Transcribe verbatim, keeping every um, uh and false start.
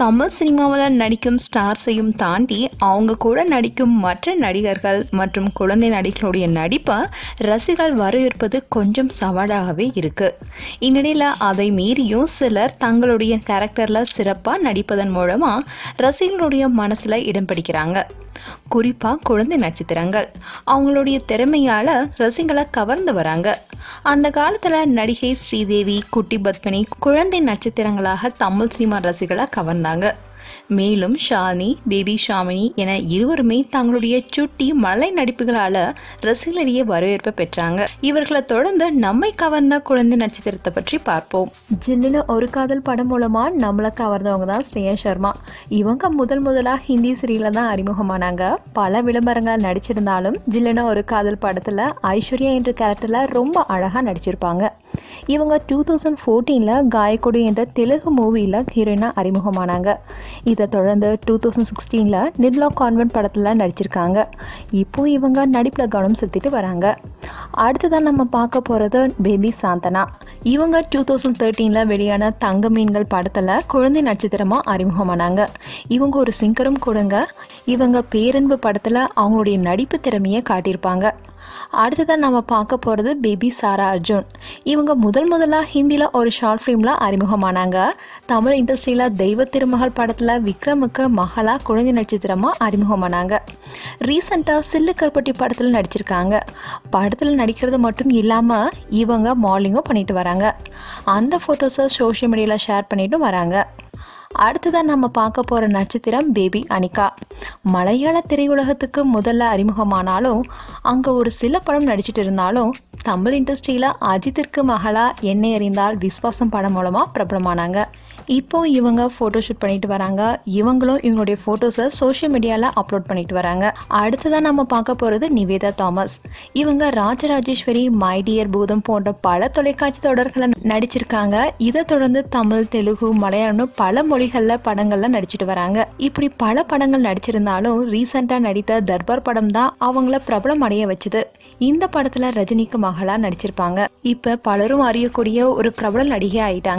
Tamil cinema नडिक्कुम stars ताँडी अवंगा नडिक्कुम मत्र नडिगर्गल मत्रुम कुळंधै नडिगळुडैय नडिप्पै रसिगळ वरवेर्पदु कोंजम सवालागवे इरुक्कु। इन्निलैयिल अदै मीरियुम सिलर तंगळुडैय कैरेक्टरल सिरप्पा नडिप्पदन मूलमा रसिगळुडैय मनसिल इडम पिडिक्किरांग। குறிப்பா குழந்தை நட்சத்திரங்கள் அவங்களுடைய திறமையால ரசிகங்களை கவர்ந்து வராங்க। அந்த காலத்துல நடிகை ஸ்ரீதேவி, குட்டி பத்மினி குழந்தை நட்சத்திரங்களாக தமிழ் சினிமா ரசிகர்களை கவர்ந்தாங்க। மேலும் ஷாலினி, பேபி ஷாமினி என இருவருமே தங்களுடைய சுட்டி மலை நடிப்புகளால ரசிகர்களிடையே வரவேற்பு பெற்றாங்க। இவர்களை தொடர்ந்து நம்மை கவர்ந்த குழந்தை நட்சத்திரத்தை பற்றி பார்ப்போம்। ஜில்லுல ஒரு காதல் படம் மூலமா நம்மள கவர்ந்தவங்க தான் ஸ்ரேயா சர்மா। இவங்க முதல் முதலா ஹிந்தி சீரியல்ல தான் அறிமுகமானாங்க। பல விளம்பரங்கள நடிச்சிருந்தாலும் ஜில்லுன ஒரு காதல் படத்துல ஐஸ்வர்யா என்ற கேரக்டர்ல ரொம்ப அழகா நடிச்சிருப்பாங்க। இவங்க टू थाउज़ेंड फ़ोर्टीन ல காயகுடி என்ற தெலுங்கு மூவில ஹீரோயினா அறிமுகமானாங்க। இத தொடர்ந்து टू थाउज़ेंड सिक्सटीन ல நிர்மலா கான்வென்ட் படத்துல நடிச்சிருக்காங்க। இப்போ இவங்க நடிப்புல கவனம் செலுத்திட்டு வராங்க। அடுத்து நம்ம பார்க்க போறது பேபி சாந்தனா। இவங்க टू थाउज़ेंड थर्टीन ல வெளியான தங்க மீன்கள் படத்துல குழந்தை நட்சத்திரமா அறிமுகமானாங்க। இவங்க ஒரு சிங்கரும் கூடங்க। இவங்க பேரன்பு படத்துல அவங்களுடைய நடிப்பு திறமையை காட்டியிருப்பாங்க। அடுத்து நம்ம பார்க்க போறது பேபி சாரா அர்ஜுன்। இவங்க முதல் முதலா ஹிந்தில ஒரு ஷார்ட் ஃபிலிம்ல அறிமுகமானாங்க। தமிழ் இண்டஸ்ட்ரியில தெய்வ திருமகள் படத்துல விக்ரமுக்கு மகளா குழந்தை நட்சத்திரமா அறிமுகமானாங்க। ரீசெண்டா சில்லு கருப்பட்டி படத்துல நடிச்சிருக்காங்க। படத்துல நடிக்கிறது மட்டும் இல்லாம இவங்க மாடலிங்கும் பண்ணிட்டு வராங்க। அந்த போட்டோஸை சோஷியல் மீடியால ஷேர் பண்ணிட்டு வராங்க। அடுத்து நம்ம பார்க்க போற நட்சத்திரம் பேபி அனிகா। மலையாள திரையுலகத்துக்கு முதல்ல அறிமுகமானாலும் அங்க ஒரு சில படம் நடிச்சிட்டு இருந்தாலும் தமிழ் இண்டஸ்ட்ரியில அஜித்திற்கு மகளா என்னை அறிந்தால் விஸ்வாசம் படம் மூலமா பிரபலமானாங்க। இப்போ இவங்க ஃபோட்டோஷூட் பண்ணிட்டு வராங்க। இவங்களும் இவங்களுடைய ஃபோட்டோஸை சோஷியல் மீடியாவில் அப்லோட் பண்ணிட்டு வராங்க। அடுத்ததான் நம்ம பார்க்க போகிறது நிவேதா தாமஸ்। இவங்க ராஜராஜேஸ்வரி, மை டியர் பூதம் போன்ற பல தொலைக்காட்சி தொடர்களை நடிச்சிருக்காங்க। இதை தொடர்ந்து தமிழ், தெலுங்கு, மலையாளம்னு பல மொழிகளில் படங்கள்லாம் நடிச்சிட்டு வராங்க। இப்படி பல படங்கள் நடிச்சிருந்தாலும் ரீசெண்டாக நடித்த தர்பார் படம் தான் அவங்கள பிரபலம் அடைய வச்சுது। இந்த படத்தில் ரஜினிக்கு மகளாக நடிச்சிருப்பாங்க। இப்போ பலரும் அறியக்கூடிய ஒரு பிரபல நடிகை ஆயிட்டாங்க।